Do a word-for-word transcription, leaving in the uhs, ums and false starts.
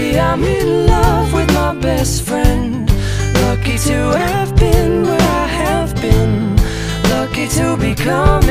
lucky I'm in love with my best friend. Lucky to have been where I have been. Lucky to be coming.